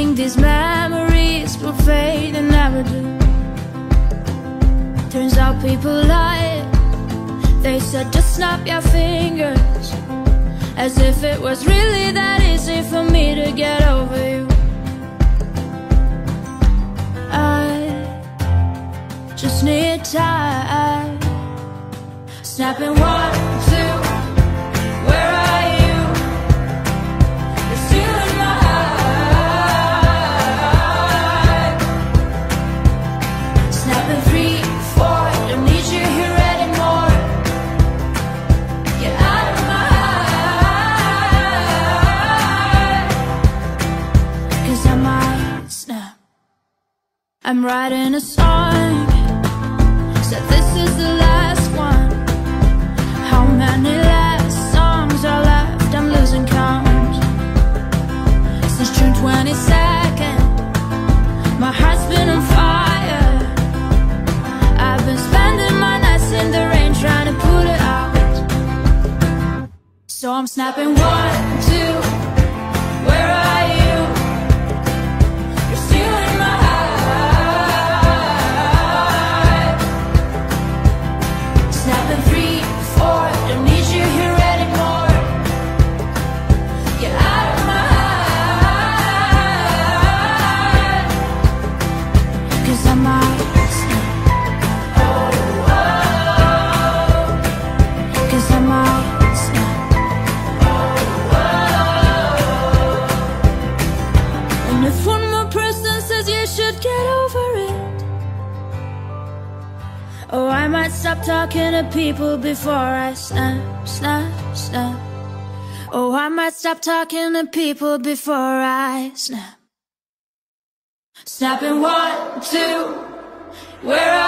think these memories will fade, and never do. Turns out people lie. They said just snap your fingers, as if it was really that easy for me to get over you. I just need time. Snapping 1, 2. Where are you? You're still in my heart. Snapping 3, 4. Don't need you here anymore. Get out of my heart, 'cause I might snap. I'm writing a song, so this is the last one. How many last songs are left? I'm losing count. Since June 22nd, my heart's been on fire. I've been spending my nights in the rain trying to put it out. So I'm snapping 1, 2. Where are you? You're still in my heart. Snapping 3, 4. Don't need you here anymore. Get out of my heart, 'cause I might snap. Oh, oh, oh. 'Cause I might snap. Oh, oh, oh. And if one more person says you should get over it, oh, I might stop talking to people before I snap, snap, snap. Oh, I might stop talking to people before I snap. Snapping 1, 2, where are